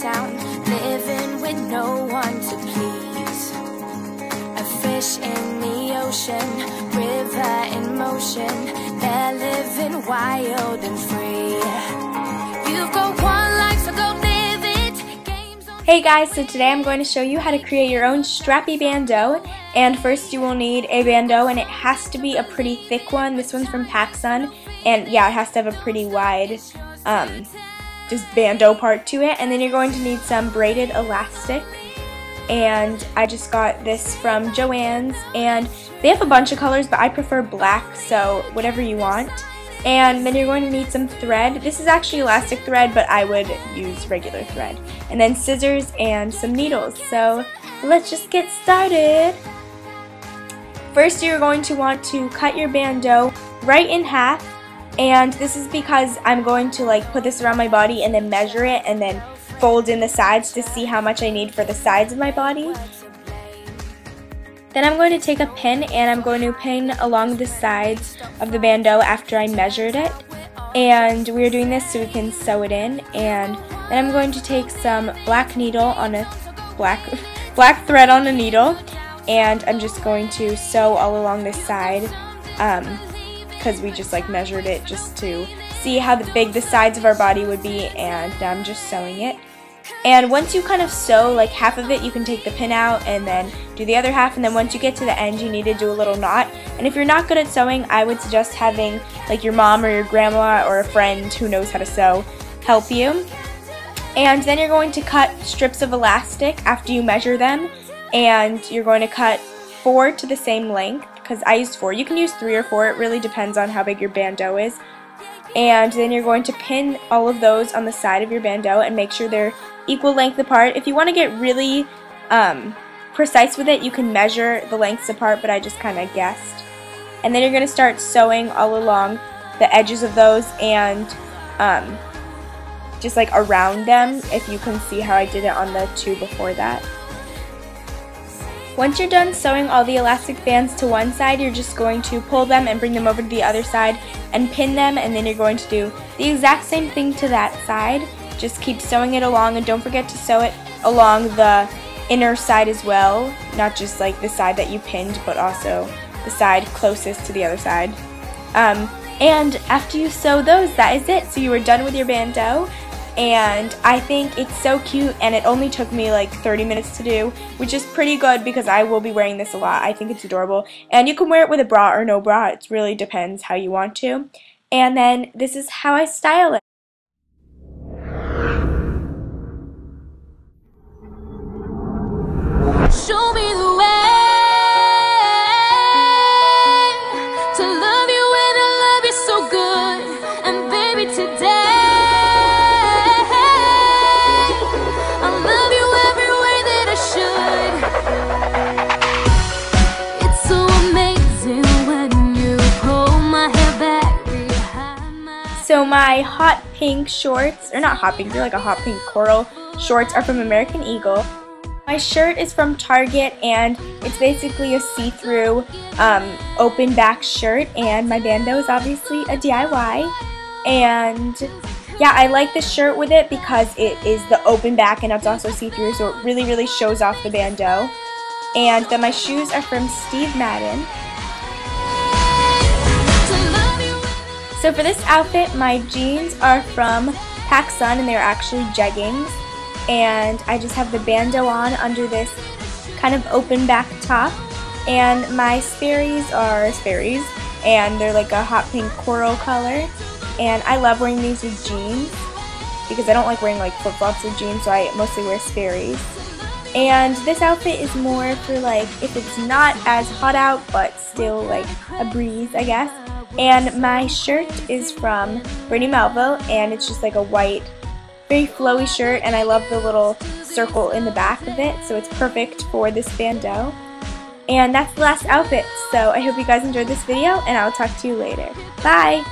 sound, living with no one to please. A fish in the ocean, river in motion, they're living wild and free. You've got one life, so go live it. Games on. Hey guys, so today I'm going to show you how to create your own strappy bandeau. And first you will need a bandeau, and it has to be a pretty thick one. This one's from PacSun, and yeah, it has to have a pretty wide just bandeau part to it. And then you're going to need some braided elastic, and I just got this from Joann's, and they have a bunch of colors, but I prefer black, so whatever you want. And then you're going to need some thread. This is actually elastic thread, but I would use regular thread. And then scissors and some needles. So let's just get started. First, you're going to want to cut your bandeau right in half, and this is because I'm going to like put this around my body and then measure it and then fold in the sides to see how much I need for the sides of my body. Then I'm going to take a pin, and I'm going to pin along the sides of the bandeau after I measured it. And we're doing this so we can sew it in. And then I'm going to take some black needle on a black thread on a needle, and I'm just going to sew all along this side because we just like measured it just to see how big the sides of our body would be, and I'm just sewing it. And once you kind of sew like half of it, you can take the pin out and then do the other half, and then once you get to the end, you need to do a little knot. And if you're not good at sewing, I would suggest having like your mom or your grandma or a friend who knows how to sew help you. And then you're going to cut strips of elastic after you measure them, and you're going to cut 4 to the same length, because I used 4. You can use 3 or 4, it really depends on how big your bandeau is. And then you're going to pin all of those on the side of your bandeau and make sure they're equal length apart. If you want to get really precise with it, you can measure the lengths apart, but I just kind of guessed. And then you're going to start sewing all along the edges of those, and just like around them, if you can see how I did it on the 2 before that. Once you're done sewing all the elastic bands to one side, you're just going to pull them and bring them over to the other side and pin them, and then you're going to do the exact same thing to that side. Just keep sewing it along, and don't forget to sew it along the inner side as well, not just like the side that you pinned, but also the side closest to the other side. And after you sew those, that is it. So you are done with your bandeau. And I think it's so cute, and it only took me like 30 minutes to do, which is pretty good because I will be wearing this a lot. I think it's adorable, and you can wear it with a bra or no bra. It really depends how you want to. And then this is how I style it. Show me the way to love you and I love you so good, and baby today. So my hot pink shorts, or not hot pink, they're like a hot pink coral shorts, are from American Eagle. My shirt is from Target, and it's basically a see-through open back shirt, and my bandeau is obviously a DIY. And yeah, I like this shirt with it because it is the open back and it's also see-through, so it really, really shows off the bandeau. And then my shoes are from Steve Madden. So for this outfit, my jeans are from PacSun, and they're actually jeggings. And I just have the bandeau on under this kind of open back top. And my Sperrys are Sperrys, and they're like a hot pink coral color. And I love wearing these with jeans because I don't like wearing like flip-flops with jeans, so I mostly wear Sperrys. And this outfit is more for like if it's not as hot out but still like a breeze, I guess. And my shirt is from Brandy Melville, and it's just like a white, very flowy shirt, and I love the little circle in the back of it, so it's perfect for this bandeau. And that's the last outfit, so I hope you guys enjoyed this video, and I'll talk to you later. Bye!